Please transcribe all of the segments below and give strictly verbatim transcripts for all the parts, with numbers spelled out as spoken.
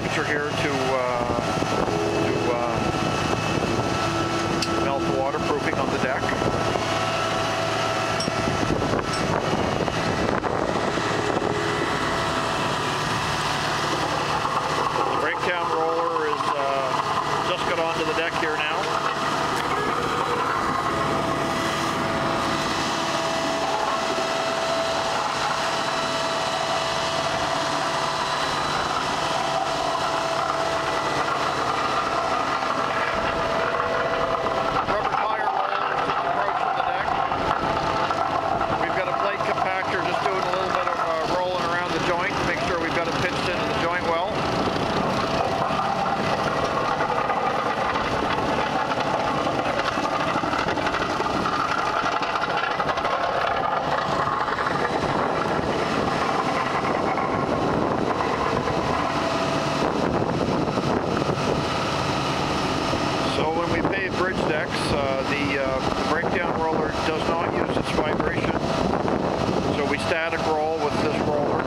temperature here to, uh, to uh, melt the waterproofing on the deck. The breakdown roller is uh, just got onto the deck here now. Uh, the, uh, the breakdown roller does not use its vibration, so we static roll with this roller.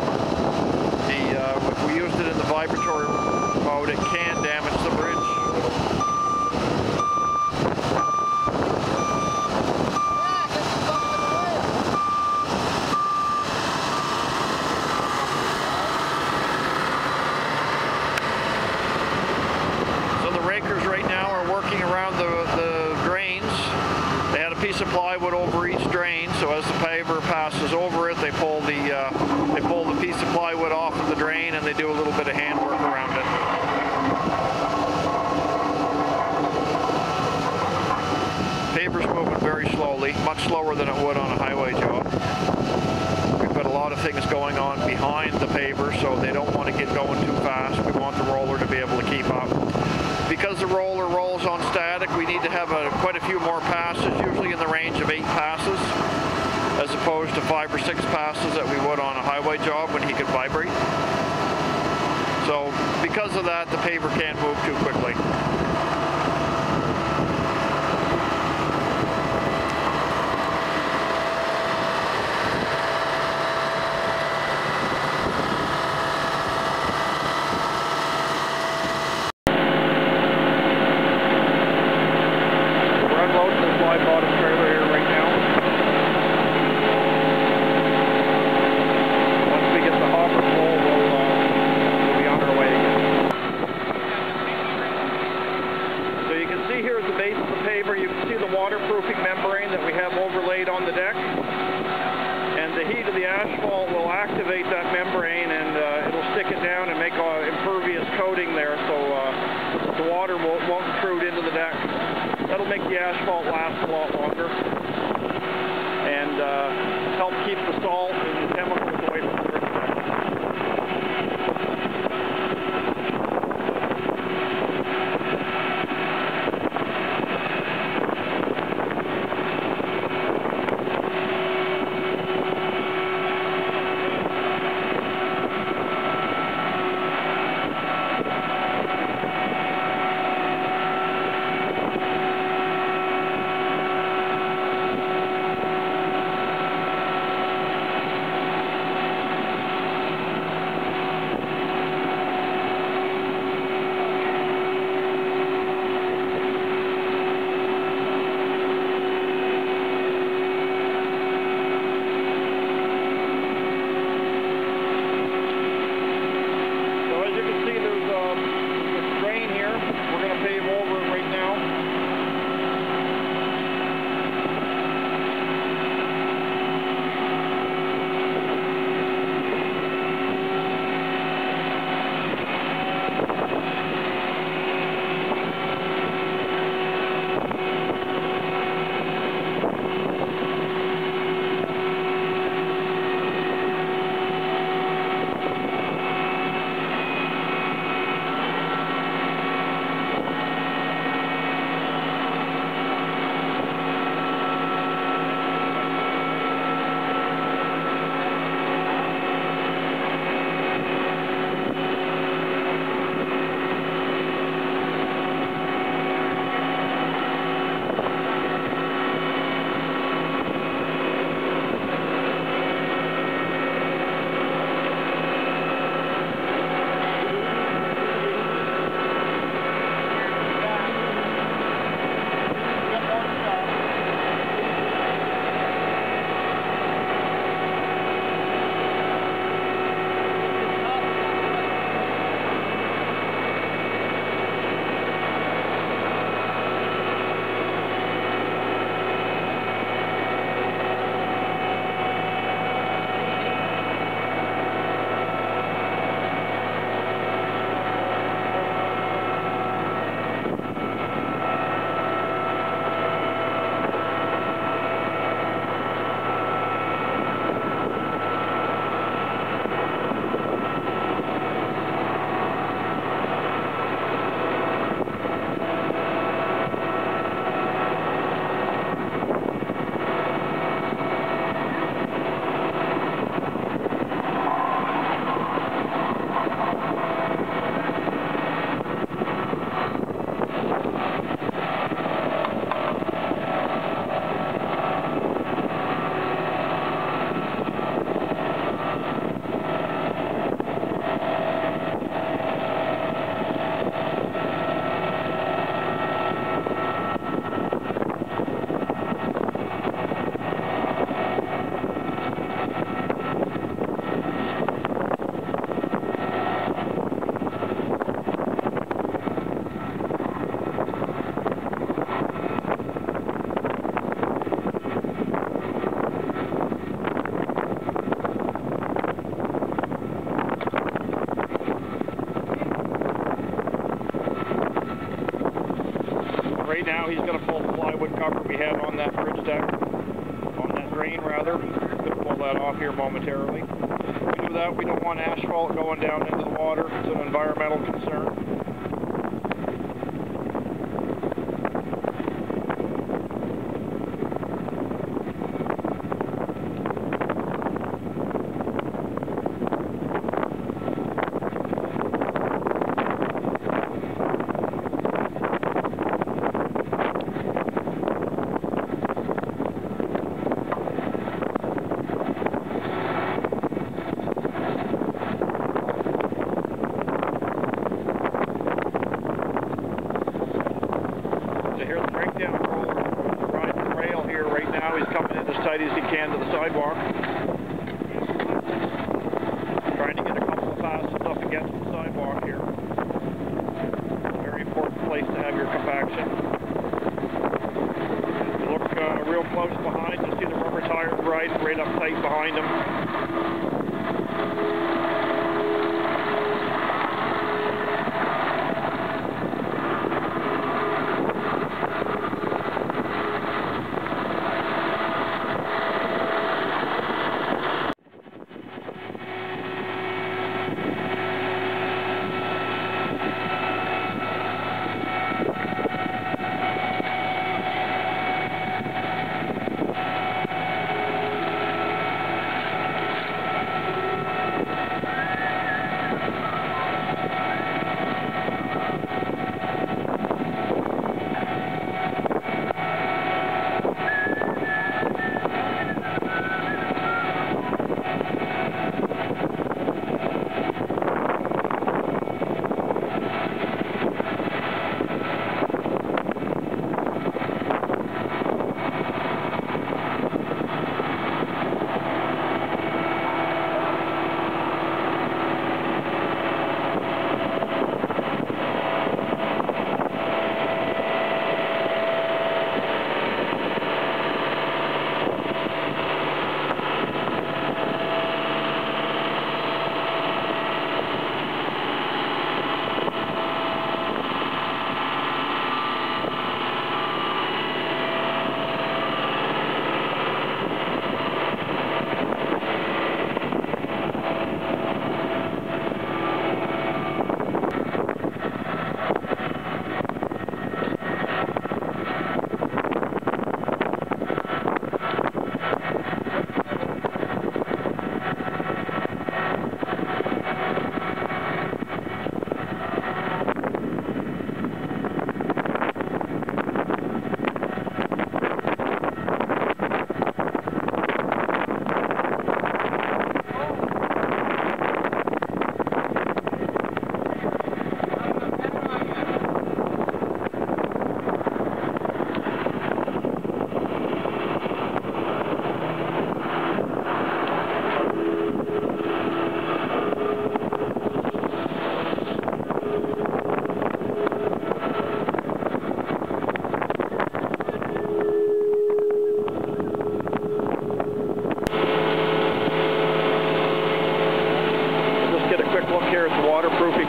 The, uh, if we used it in the vibratory mode, it can damage the bridge. So the rakers right now are working around the, the piece of plywood over each drain, so as the paver passes over it, they pull the uh, they pull the piece of plywood off of the drain, and they do a little bit of hand work around it. Paver's moving very slowly, much slower than it would on a highway job. We've got a lot of things going on behind the paver, so they don't want to get going too fast. We want the roller to be able to keep up. Because the roller rolls on static, we need to have a, quite a few more passes, usually in the range of eight passes, as opposed to five or six passes that we would on a highway job when he could vibrate. So because of that, the paver can't move too quickly. You can see the waterproofing membrane that we have overlaid on the deck, and the heat of the asphalt will activate that membrane, and uh, it'll stick it down and make an impervious coating there, so uh, the water won't, won't intrude into the deck. That'll make the asphalt last a lot longer and uh, help keep the salt and the chemicals away from the river. right now he's going to pull the plywood cover we had on that bridge deck, on that drain rather. He's going to pull that off here momentarily. We do that, we don't want asphalt going down into the water. It's an environmental concern. Tight as he can to the sidewalk. Trying to get a couple of passes up against the sidewalk here. Very important place to have your compaction. You look uh, real close behind, you see the rubber tires right, right up tight behind him.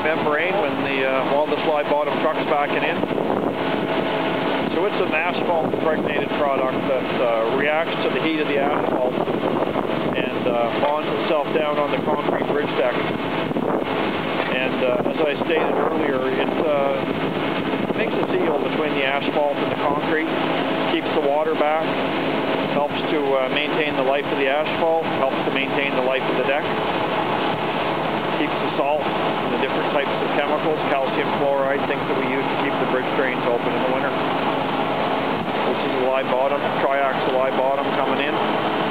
Membrane when the uh, walnut slide bottom truck's backing in. So it's an asphalt impregnated product that uh, reacts to the heat of the asphalt and uh, bonds itself down on the concrete bridge deck. And uh, as I stated earlier, it uh, makes a seal between the asphalt and the concrete, keeps the water back, helps to uh, maintain the life of the asphalt, helps to maintain the life of the deck, keeps the salt, the different types of chemicals, calcium chloride, things that we use to keep the bridge drains open in the winter. This is a live bottom, triaxle live bottom coming in.